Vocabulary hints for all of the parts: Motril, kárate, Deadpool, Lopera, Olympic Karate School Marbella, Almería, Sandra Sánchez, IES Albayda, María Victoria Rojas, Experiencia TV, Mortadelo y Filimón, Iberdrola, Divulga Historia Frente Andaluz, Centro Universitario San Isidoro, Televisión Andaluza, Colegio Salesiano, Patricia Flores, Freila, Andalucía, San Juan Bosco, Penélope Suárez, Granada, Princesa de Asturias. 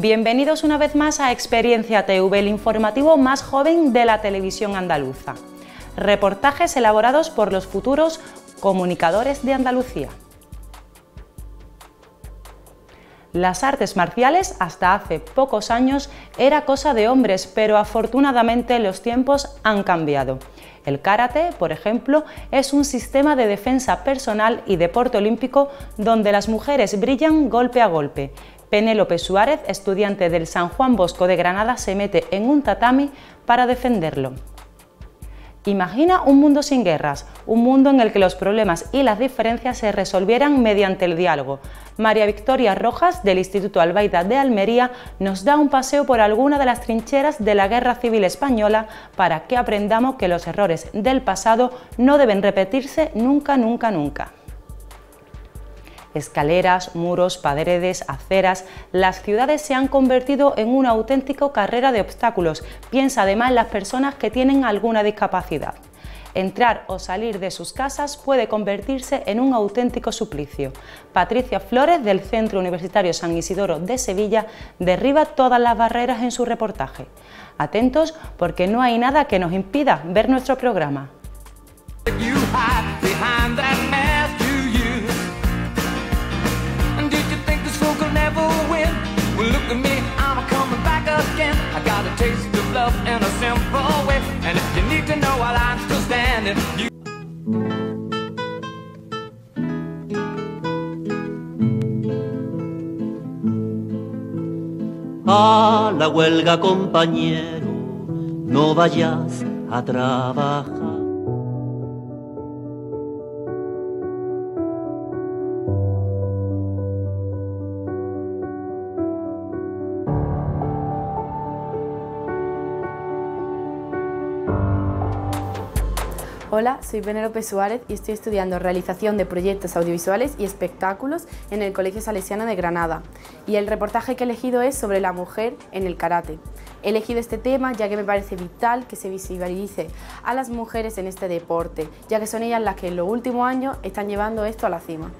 Bienvenidos una vez más a Experiencia TV, el informativo más joven de la televisión andaluza. Reportajes elaborados por los futuros comunicadores de Andalucía. Las artes marciales hasta hace pocos años era cosa de hombres, pero afortunadamente los tiempos han cambiado. El karate, por ejemplo, es un sistema de defensa personal y deporte olímpico donde las mujeres brillan golpe a golpe. Penélope Suárez, estudiante del San Juan Bosco de Granada, se mete en un tatami para defenderlo. Imagina un mundo sin guerras, un mundo en el que los problemas y las diferencias se resolvieran mediante el diálogo. María Victoria Rojas, del Instituto Albayda de Almería, nos da un paseo por alguna de las trincheras de la Guerra Civil Española para que aprendamos que los errores del pasado no deben repetirse nunca, nunca, nunca. Escaleras, muros, paredes, aceras... Las ciudades se han convertido en una auténtica carrera de obstáculos. Piensa además en las personas que tienen alguna discapacidad. Entrar o salir de sus casas puede convertirse en un auténtico suplicio. Patricia Flores, del Centro Universitario San Isidoro de Sevilla, derriba todas las barreras en su reportaje. Atentos, porque no hay nada que nos impida ver nuestro programa. A la huelga, compañero, no vayas a trabajar. Hola, soy Penélope Suárez y estoy estudiando realización de proyectos audiovisuales y espectáculos en el Colegio Salesiano de Granada, y el reportaje que he elegido es sobre la mujer en el karate. He elegido este tema ya que me parece vital que se visibilice a las mujeres en este deporte, ya que son ellas las que en los últimos años están llevando esto a la cima.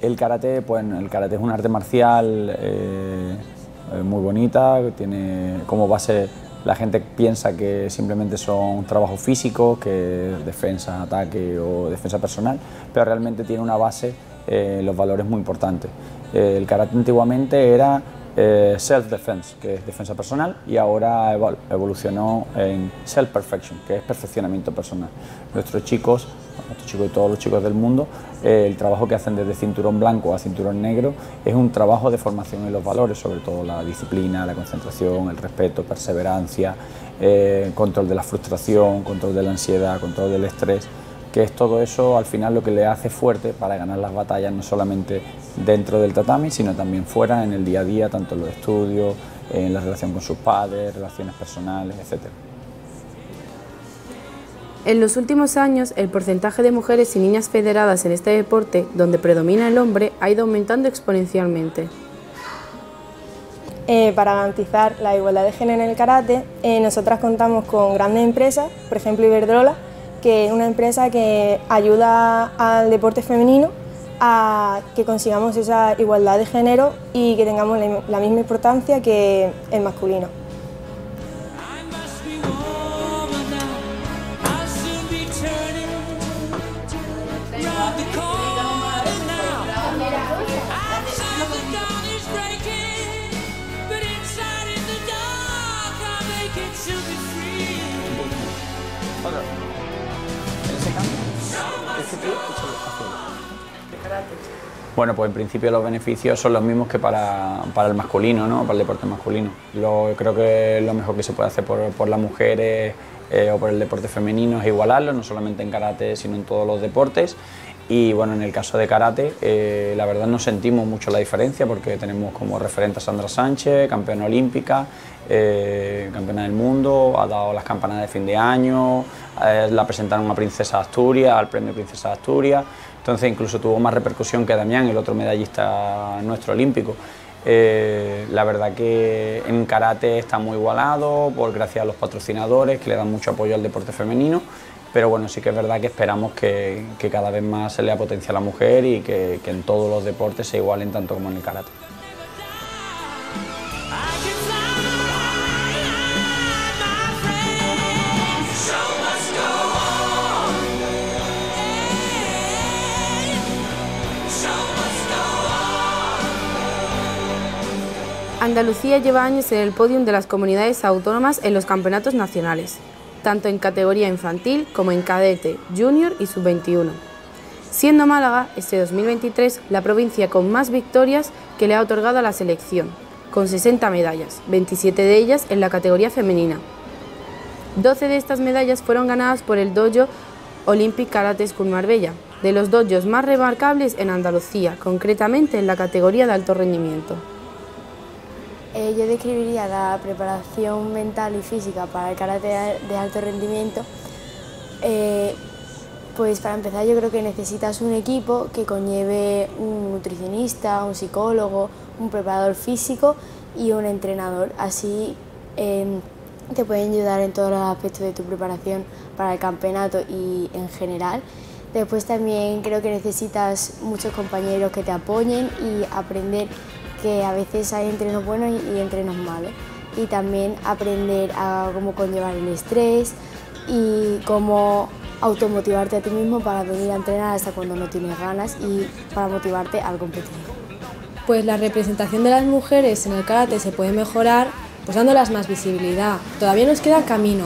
El karate, pues el karate es un arte marcial muy bonita, tiene como base, la gente piensa que simplemente son trabajos físicos, que es defensa, ataque o defensa personal, pero realmente tiene una base, los valores muy importantes. El karate antiguamente era self-defense, que es defensa personal, y ahora evolucionó en self-perfection, que es perfeccionamiento personal. Nuestros chicos y todos los chicos del mundo, el trabajo que hacen desde cinturón blanco a cinturón negro es un trabajo de formación en los valores, sobre todo la disciplina, la concentración, el respeto, perseverancia, control de la frustración, control de la ansiedad, control del estrés, que es todo eso al final lo que le hace fuerte para ganar las batallas, no solamente dentro del tatami, sino también fuera, en el día a día, tanto en los estudios, en la relación con sus padres, relaciones personales, etc. En los últimos años, el porcentaje de mujeres y niñas federadas en este deporte, donde predomina el hombre, ha ido aumentando exponencialmente. Para garantizar la igualdad de género en el karate, nosotras contamos con grandes empresas, por ejemplo Iberdrola, que es una empresa que ayuda al deporte femenino a que consigamos esa igualdad de género y que tengamos la misma importancia que el masculino. Bueno, pues en principio los beneficios son los mismos que para el masculino, ¿no? Para el deporte masculino. Creo que lo mejor que se puede hacer por las mujeres o por el deporte femenino es igualarlo, no solamente en karate, sino en todos los deportes. Y bueno, en el caso de karate, la verdad no sentimos mucho la diferencia porque tenemos como referente a Sandra Sánchez, campeona olímpica, campeona del mundo, ha dado las campanadas de fin de año, la presentaron a Princesa de Asturias, al premio Princesa de Asturias, entonces incluso tuvo más repercusión que Damián, el otro medallista nuestro olímpico. La verdad que en karate está muy igualado, por gracias a los patrocinadores que le dan mucho apoyo al deporte femenino. Pero bueno, sí que es verdad que esperamos que cada vez más se le potencie a la mujer y que en todos los deportes se igualen tanto como en el karate. Andalucía lleva años en el podium de las comunidades autónomas en los campeonatos nacionales, tanto en categoría infantil como en cadete, junior y sub-21, siendo Málaga este 2023 la provincia con más victorias que le ha otorgado a la selección, con 60 medallas, 27 de ellas en la categoría femenina. 12 de estas medallas fueron ganadas por el dojo Olympic Karate School Marbella, de los dojos más remarcables en Andalucía, concretamente en la categoría de alto rendimiento. Yo describiría la preparación mental y física para el karate de alto rendimiento. Pues para empezar yo creo que necesitas un equipo que conlleve un nutricionista, un psicólogo, un preparador físico y un entrenador. Así te pueden ayudar en todos los aspectos de tu preparación para el campeonato y en general. Después también creo que necesitas muchos compañeros que te apoyen y aprender que a veces hay entrenos buenos y entrenos malos, y también aprender a cómo conllevar el estrés y cómo automotivarte a ti mismo para venir a entrenar hasta cuando no tienes ganas y para motivarte al competir. Pues la representación de las mujeres en el karate se puede mejorar pues dándolas más visibilidad. Todavía nos queda camino,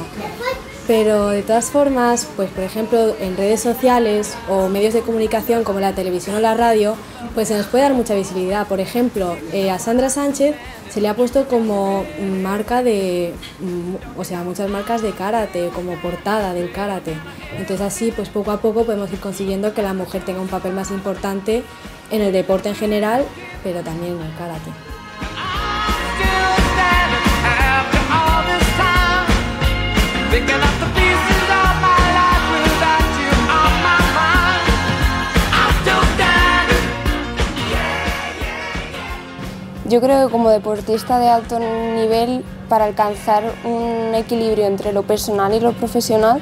pero de todas formas, pues por ejemplo en redes sociales o medios de comunicación como la televisión o la radio, pues se nos puede dar mucha visibilidad. Por ejemplo, a Sandra Sánchez se le ha puesto como marca de, o sea, muchas marcas de karate, como portada del karate. Entonces así, pues poco a poco podemos ir consiguiendo que la mujer tenga un papel más importante en el deporte en general, pero también en el karate. Yo creo que como deportista de alto nivel, para alcanzar un equilibrio entre lo personal y lo profesional,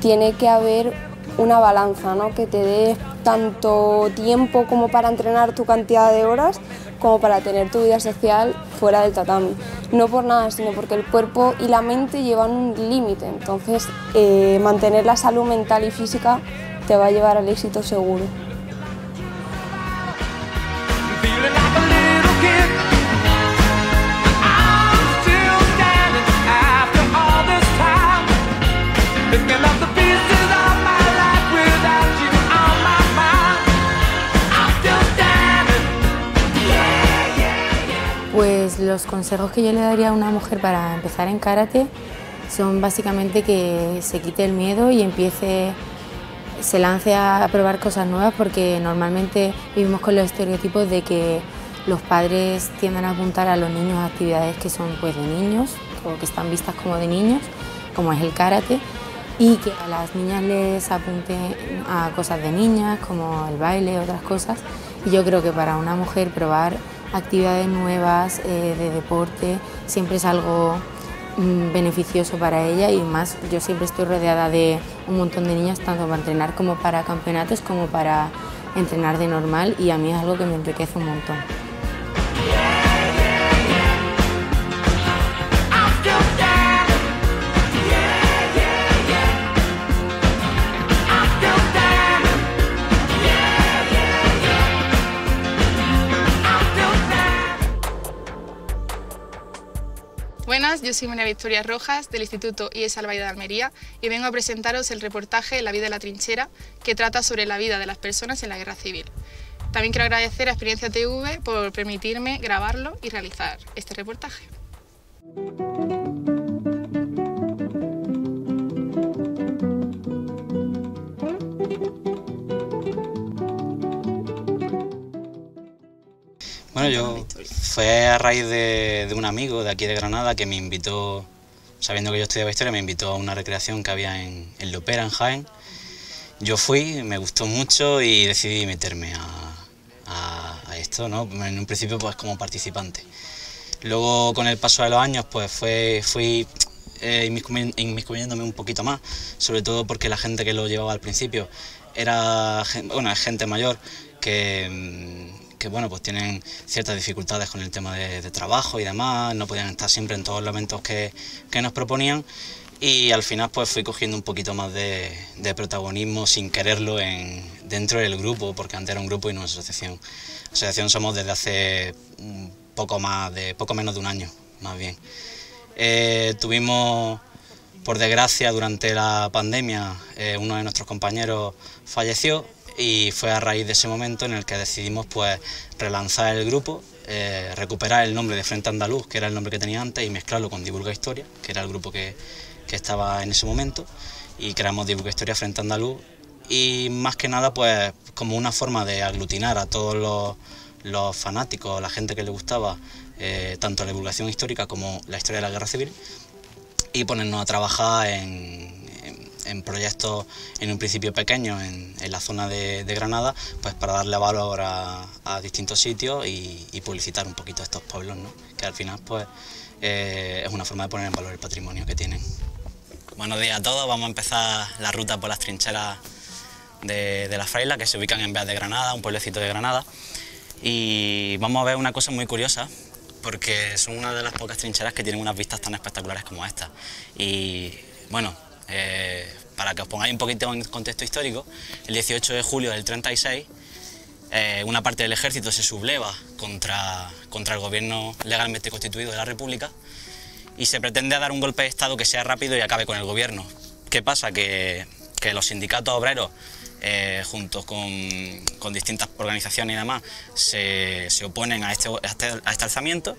tiene que haber una balanza, ¿no? Que te dé tanto tiempo como para entrenar tu cantidad de horas, como para tener tu vida social fuera del tatami. No por nada, sino porque el cuerpo y la mente llevan un límite, entonces mantener la salud mental y física te va a llevar al éxito seguro. Pues los consejos que yo le daría a una mujer para empezar en karate son básicamente que se quite el miedo y empiece, se lance a probar cosas nuevas, porque normalmente vivimos con los estereotipos de que los padres tienden a apuntar a los niños a actividades que son pues de niños o que están vistas como de niños, como es el karate, y que a las niñas les apunten a cosas de niñas como el baile, otras cosas. Y yo creo que para una mujer probar actividades nuevas de deporte siempre es algo beneficioso para ella, y más yo siempre estoy rodeada de un montón de niñas, tanto para entrenar como para campeonatos, como para entrenar de normal, y a mí es algo que me enriquece un montón. Buenas, yo soy María Victoria Rojas del Instituto Albayda de Almería y vengo a presentaros el reportaje La vida en la trinchera, que trata sobre la vida de las personas en la Guerra Civil. También quiero agradecer a Experiencia TV por permitirme grabarlo y realizar este reportaje. Bueno, yo fue a raíz de un amigo de aquí de Granada que me invitó, sabiendo que yo estudiaba historia, me invitó a una recreación que había en Lopera, en Jaén. Yo fui, me gustó mucho y decidí meterme a esto, ¿no? En un principio pues como participante. Luego con el paso de los años pues fui inmiscuyéndome un poquito más, sobre todo porque la gente que lo llevaba al principio era gente mayor que bueno, pues tienen ciertas dificultades con el tema de trabajo y demás, no podían estar siempre en todos los eventos que nos proponían, y al final pues fui cogiendo un poquito más de protagonismo sin quererlo dentro del grupo, porque antes era un grupo y no una asociación. Asociación somos desde hace poco menos de un año, más bien. Tuvimos, por desgracia, durante la pandemia, uno de nuestros compañeros falleció, y fue a raíz de ese momento en el que decidimos pues relanzar el grupo, recuperar el nombre de Frente Andaluz, que era el nombre que tenía antes, y mezclarlo con Divulga Historia, que era el grupo que estaba en ese momento, y creamos Divulga Historia Frente Andaluz, y más que nada pues como una forma de aglutinar a todos los fanáticos, la gente que le gustaba tanto la divulgación histórica como la historia de la Guerra Civil, y ponernos a trabajar en proyectos en un principio pequeños en la zona de Granada, pues para darle valor a distintos sitios y publicitar un poquito estos pueblos, ¿no? Que al final pues es una forma de poner en valor el patrimonio que tienen. Buenos días a todos, vamos a empezar la ruta por las trincheras de la Freila, que se ubican en Beas de Granada, un pueblecito de Granada, y vamos a ver una cosa muy curiosa, porque son una de las pocas trincheras que tienen unas vistas tan espectaculares como esta. Y bueno, para que os pongáis un poquito en contexto histórico, el 18 de julio del 36, una parte del ejército se subleva contra el gobierno legalmente constituido de la República, y se pretende dar un golpe de Estado que sea rápido y acabe con el gobierno. ¿Qué pasa? Que los sindicatos obreros, junto con distintas organizaciones y demás, se oponen a este alzamiento,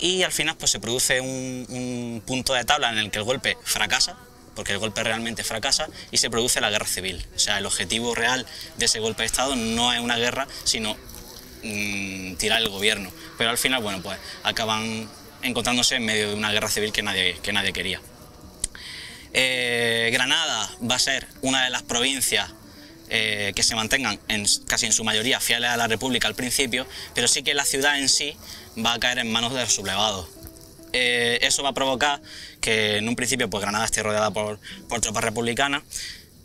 y al final pues se produce un punto de tabla en el que el golpe fracasa, porque el golpe realmente fracasa, y se produce la Guerra Civil. O sea, el objetivo real de ese golpe de Estado no es una guerra, sino tirar el gobierno. Pero al final, bueno, pues acaban encontrándose en medio de una guerra civil que nadie quería. Granada va a ser una de las provincias que se mantengan casi en su mayoría fieles a la República al principio, pero sí que la ciudad en sí va a caer en manos de los sublevados. Eso va a provocar que en un principio pues Granada esté rodeada por tropas republicanas,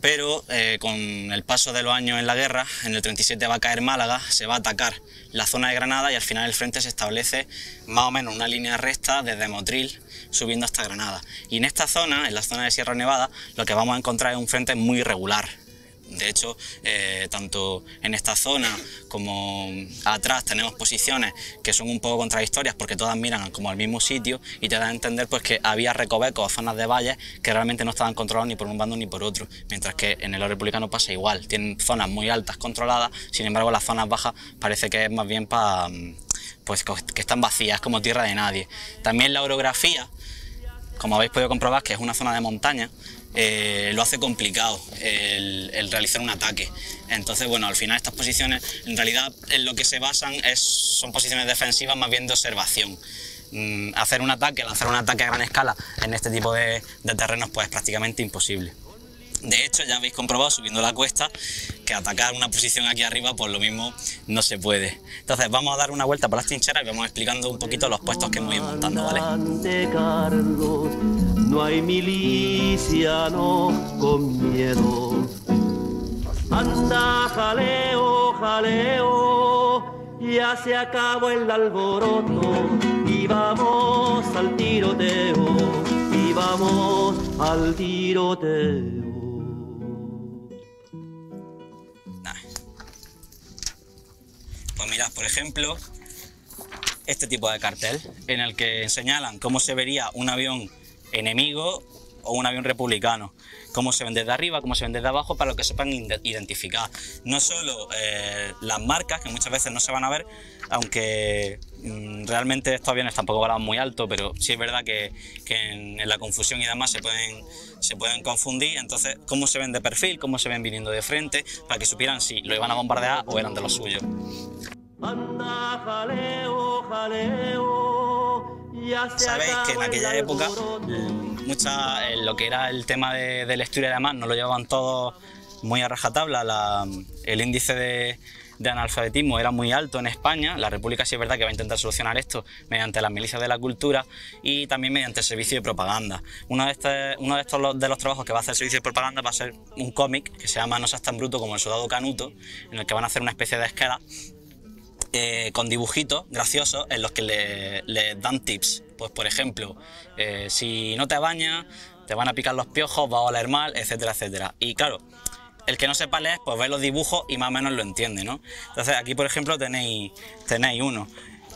pero con el paso de los años en la guerra, en el 37 va a caer Málaga, se va a atacar la zona de Granada, y al final el frente se establece más o menos una línea recta desde Motril subiendo hasta Granada. Y en esta zona, en la zona de Sierra Nevada, lo que vamos a encontrar es un frente muy irregular. De hecho, tanto en esta zona como atrás tenemos posiciones que son un poco contradictorias, porque todas miran como al mismo sitio, y te da a entender pues que había recovecos o zonas de valles que realmente no estaban controlados ni por un bando ni por otro, mientras que en el lado republicano pasa igual. Tienen zonas muy altas controladas, sin embargo las zonas bajas parece que es más bien para, pues, que están vacías, como tierra de nadie. También la orografía, como habéis podido comprobar, que es una zona de montaña, lo hace complicado el realizar un ataque. Entonces, bueno, al final estas posiciones en realidad en lo que se basan son posiciones defensivas más bien de observación. Lanzar un ataque a gran escala en este tipo de terrenos pues es prácticamente imposible. De hecho, ya habéis comprobado subiendo la cuesta que atacar una posición aquí arriba pues lo mismo no se puede. Entonces vamos a dar una vuelta por las trincheras y vamos explicando un poquito los puestos que hemos ido montando, ¿vale? No hay miliciano con miedo. Anda, jaleo, jaleo, ya se acabó el alboroto y vamos al tiroteo, y vamos al tiroteo. Pues mirad, por ejemplo, este tipo de cartel en el que señalan cómo se vería un avión enemigo o un avión republicano, cómo se ven desde arriba, cómo se ven desde abajo, para lo que sepan identificar. No solo las marcas, que muchas veces no se van a ver, aunque realmente estos aviones tampoco volaban muy alto, pero sí es verdad que en la confusión y demás se pueden confundir. Entonces, cómo se ven de perfil, cómo se ven viniendo de frente, para que supieran si lo iban a bombardear o eran de los suyos. Anda, jaleo, jaleo. Sabéis que en aquella época lo que era el tema del estudio y demás no lo llevaban todos muy a rajatabla. El índice de analfabetismo era muy alto en España. La República sí es verdad que va a intentar solucionar esto mediante las milicias de la cultura y también mediante el servicio de propaganda. Uno de los trabajos que va a hacer el servicio de propaganda va a ser un cómic que se llama No seas tan bruto como el soldado Canuto, en el que van a hacer una especie de escala con dibujitos graciosos en los que le dan tips. Pues por ejemplo, si no te bañas te van a picar los piojos, va a oler mal, etcétera, etcétera. Y claro, el que no sepa leer, pues ve los dibujos y más o menos lo entiende, ¿no? Entonces aquí, por ejemplo, tenéis uno.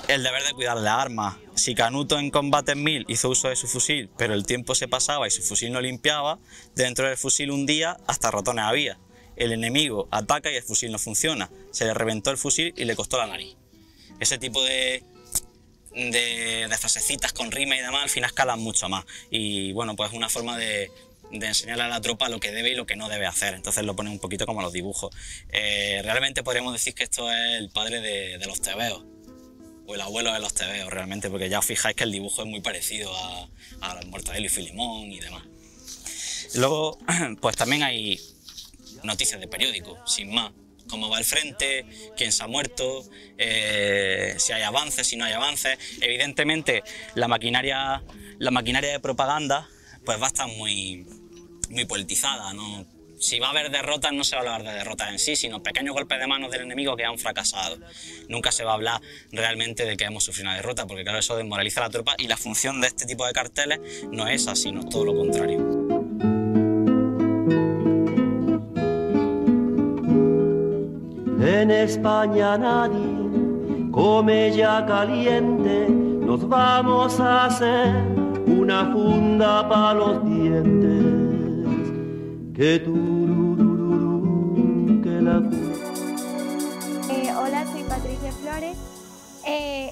El deber de cuidar las armas. Si Canuto en combate en 1000 hizo uso de su fusil, pero el tiempo se pasaba y su fusil no limpiaba, dentro del fusil un día hasta ratones había. El enemigo ataca y el fusil no funciona. Se le reventó el fusil y le costó la nariz. Ese tipo de frasecitas con rima y demás al final escalan mucho más. Y bueno, pues una forma de enseñarle a la tropa lo que debe y lo que no debe hacer. Entonces lo ponen un poquito como los dibujos. Realmente podríamos decir que esto es el padre de los tebeos, o el abuelo de los tebeos realmente, porque ya os fijáis que el dibujo es muy parecido a Mortadelo y Filimón y demás. Luego, pues también hay noticias de periódico, sin más. Cómo va el frente, quién se ha muerto, si hay avances, si no hay avances. Evidentemente la maquinaria de propaganda pues va a estar muy, muy politizada, ¿no? Si va a haber derrotas, no se va a hablar de derrotas en sí, sino pequeños golpes de manos del enemigo que han fracasado. Nunca se va a hablar realmente de que hemos sufrido una derrota, porque claro, eso desmoraliza a la tropa y la función de este tipo de carteles no es así, no es todo lo contrario. En España nadie come ya caliente, nos vamos a hacer una funda para los dientes, que turururú, que la... Hola, soy Patricia Flores,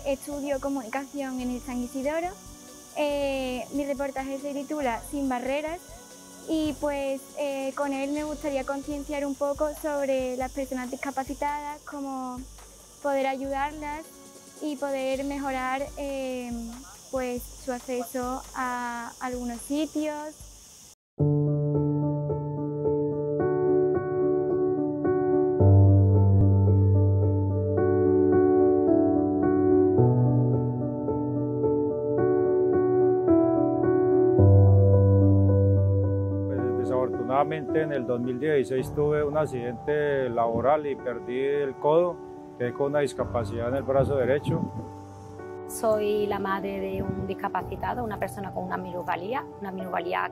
estudio comunicación en el San Isidoro. Mi reportaje se titula Sin barreras y pues con él me gustaría concienciar un poco sobre las personas discapacitadas, cómo poder ayudarlas y poder mejorar pues su acceso a algunos sitios. Pues desafortunadamente en el 2016 tuve un accidente laboral y perdí el codo, quedé con una discapacidad en el brazo derecho. Soy la madre de un discapacitado, una persona con una minusvalía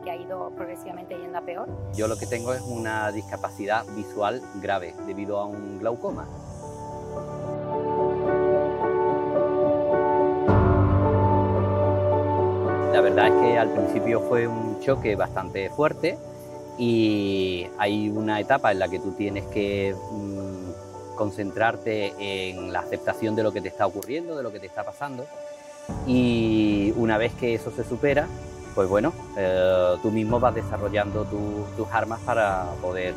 que ha ido progresivamente yendo a peor. Yo lo que tengo es una discapacidad visual grave debido a un glaucoma. La verdad es que al principio fue un choque bastante fuerte y hay una etapa en la que tú tienes que concentrarte en la aceptación de lo que te está ocurriendo, de lo que te está pasando, y una vez que eso se supera, pues bueno, tú mismo vas desarrollando tus armas para poder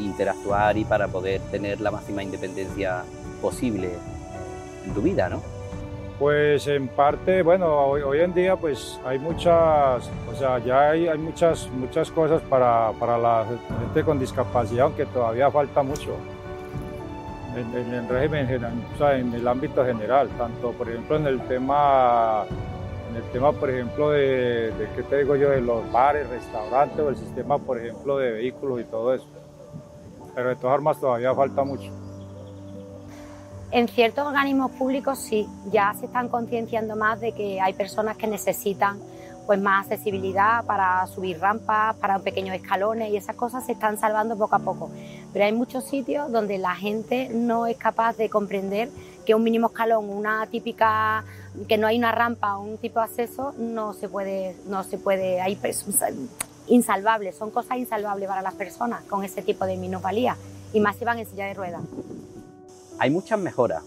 interactuar y para poder tener la máxima independencia posible en tu vida, ¿no? Pues en parte, bueno, hoy en día pues hay muchas, o sea, ya hay muchas cosas para la gente con discapacidad, aunque todavía falta mucho. En el régimen general, o sea, en el ámbito general, tanto por ejemplo en el tema por ejemplo de qué te digo yo, de los bares, restaurantes o el sistema por ejemplo de vehículos y todo eso, pero de todas formas todavía falta mucho. En ciertos organismos públicos sí, ya se están concienciando más de que hay personas que necesitan pues más accesibilidad para subir rampas, para pequeños escalones, y esas cosas se están salvando poco a poco. Pero hay muchos sitios donde la gente no es capaz de comprender que un mínimo escalón, una típica, que no hay una rampa o un tipo de acceso, no se puede, hay insalvables, son cosas insalvables para las personas con ese tipo de minusvalía, y más si van en silla de ruedas. Hay muchas mejoras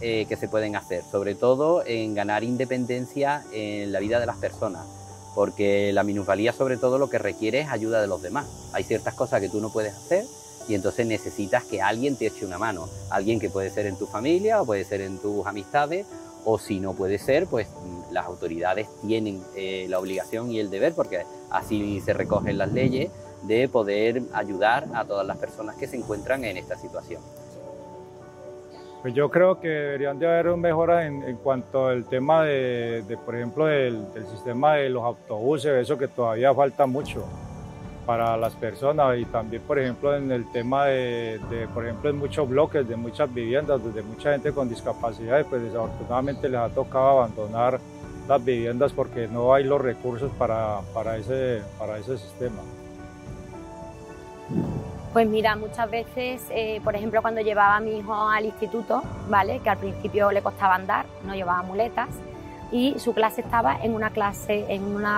que se pueden hacer, sobre todo en ganar independencia en la vida de las personas, porque la minusvalía sobre todo lo que requiere es ayuda de los demás. Hay ciertas cosas que tú no puedes hacer y entonces necesitas que alguien te eche una mano, alguien que puede ser en tu familia o puede ser en tus amistades, o si no puede ser, pues las autoridades tienen la obligación y el deber, porque así se recogen las leyes, de poder ayudar a todas las personas que se encuentran en esta situación. Pues yo creo que deberían de haber mejoras en cuanto al tema de por ejemplo, del sistema de los autobuses, eso que todavía falta mucho para las personas, y también, por ejemplo, en el tema por ejemplo, en muchos bloques, de muchas viviendas, de mucha gente con discapacidades, pues desafortunadamente les ha tocado abandonar las viviendas porque no hay los recursos para ese sistema. Pues mira, muchas veces, por ejemplo, cuando llevaba a mi hijo al instituto, ¿vale?, que al principio le costaba andar, no llevaba muletas, y su clase estaba en una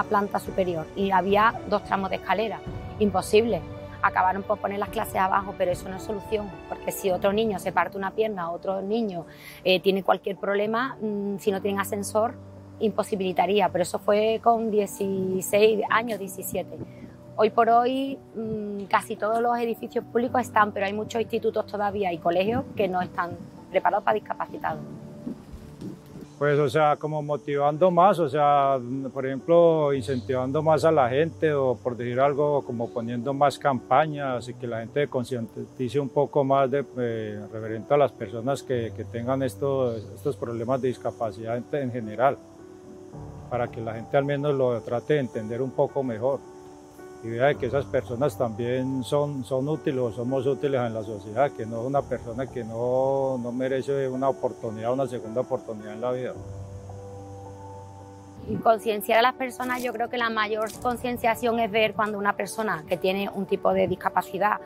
planta superior, y había 2 tramos de escalera, imposible. Acabaron por poner las clases abajo, pero eso no es solución, porque si otro niño se parte una pierna, otro niño tiene cualquier problema, si no tienen ascensor, imposibilitaría, pero eso fue con 16 años, 17. Hoy por hoy casi todos los edificios públicos están, pero hay muchos institutos todavía y colegios que no están preparados para discapacitados. Pues, o sea, como motivando más, o sea, por ejemplo, incentivando más a la gente, o por decir algo, como poniendo más campañas y que la gente concientice un poco más referente a las personas que tengan estos problemas de discapacidad en general, para que la gente al menos lo trate de entender un poco mejor. Y vea que esas personas también son útiles, o somos útiles en la sociedad, que no es una persona que no merece una oportunidad, una segunda oportunidad en la vida. Concienciar a las personas, yo creo que la mayor concienciación es ver cuando una persona que tiene un tipo de discapacidad.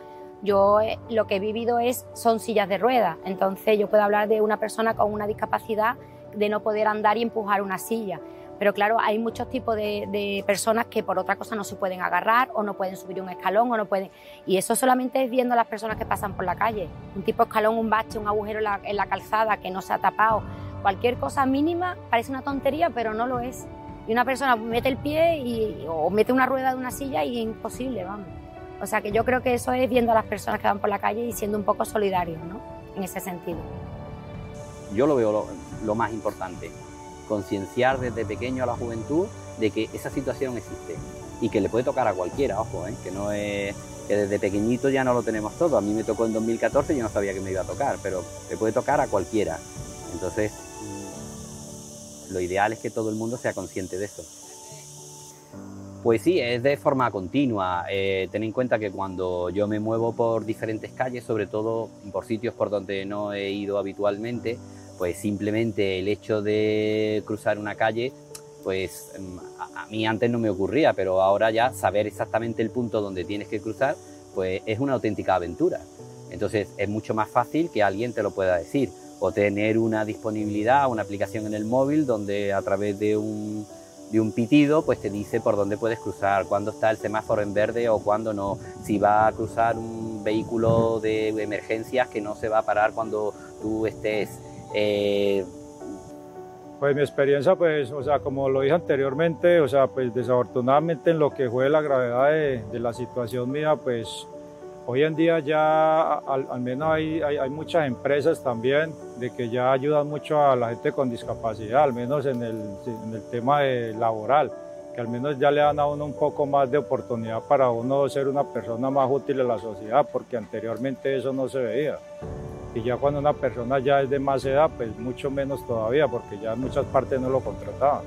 Yo lo que he vivido son sillas de ruedas, entonces yo puedo hablar de una persona con una discapacidad de no poder andar y empujar una silla. Pero claro, hay muchos tipos de personas que por otra cosa no se pueden agarrar, o no pueden subir un escalón, o no pueden... Y eso solamente es viendo a las personas que pasan por la calle. Un tipo de escalón, un bache, un agujero en la calzada que no se ha tapado. Cualquier cosa mínima parece una tontería, pero no lo es. Y una persona mete el pie o mete una rueda de una silla y es imposible, vamos. O sea que yo creo que eso es viendo a las personas que van por la calle y siendo un poco solidarios, ¿no?, en ese sentido. Yo lo veo lo más importante. Concienciar desde pequeño a la juventud de que esa situación existe y que le puede tocar a cualquiera, ojo, que no es que desde pequeñito ya no lo tenemos todo. A mí me tocó en 2014, yo no sabía que me iba a tocar, pero le puede tocar a cualquiera. Entonces, lo ideal es que todo el mundo sea consciente de eso. Pues sí, es de forma continua. Ten en cuenta que cuando yo me muevo por diferentes calles, sobre todo por sitios por donde no he ido habitualmente, pues simplemente el hecho de cruzar una calle, pues a mí antes no me ocurría, pero ahora ya saber exactamente el punto donde tienes que cruzar, pues es una auténtica aventura. Entonces es mucho más fácil que alguien te lo pueda decir, o tener una disponibilidad, una aplicación en el móvil donde a través de un pitido pues te dice por dónde puedes cruzar, cuándo está el semáforo en verde o cuándo no, si va a cruzar un vehículo de emergencias que no se va a parar cuando tú estés... Pues mi experiencia, pues, o sea, como lo dije anteriormente, o sea, pues desafortunadamente en lo que fue la gravedad de la situación mía, pues hoy en día ya al menos hay muchas empresas también de que ya ayudan mucho a la gente con discapacidad, al menos en el tema laboral, que al menos ya le dan a uno un poco más de oportunidad para uno ser una persona más útil en la sociedad, porque anteriormente eso no se veía. Y ya cuando una persona ya es de más edad, pues mucho menos todavía, porque ya en muchas partes no lo contrataban.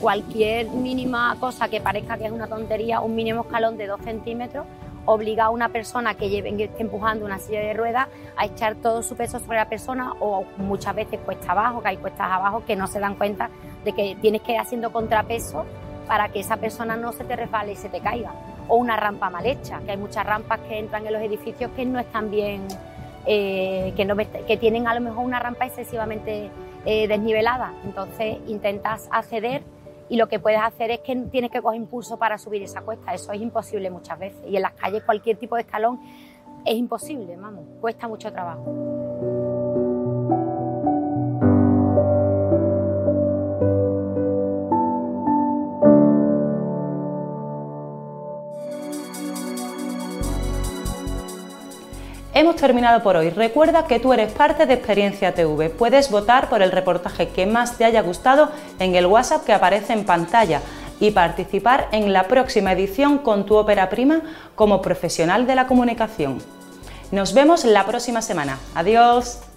Cualquier mínima cosa que parezca que es una tontería, un mínimo escalón de 2 centímetros, obliga a una persona que esté empujando una silla de ruedas a echar todo su peso sobre la persona, o muchas veces cuesta abajo, que hay cuestas abajo que no se dan cuenta de que tienes que ir haciendo contrapeso para que esa persona no se te resbale y se te caiga. O una rampa mal hecha, que hay muchas rampas que entran en los edificios que no están bien... que tienen a lo mejor una rampa excesivamente desnivelada, entonces intentas acceder y lo que puedes hacer es que tienes que coger impulso para subir esa cuesta. Eso es imposible muchas veces, y en las calles cualquier tipo de escalón es imposible, vamos, cuesta mucho trabajo. Hemos terminado por hoy. Recuerda que tú eres parte de Experiencia TV. Puedes votar por el reportaje que más te haya gustado en el WhatsApp que aparece en pantalla y participar en la próxima edición con tu ópera prima como profesional de la comunicación. Nos vemos la próxima semana. Adiós.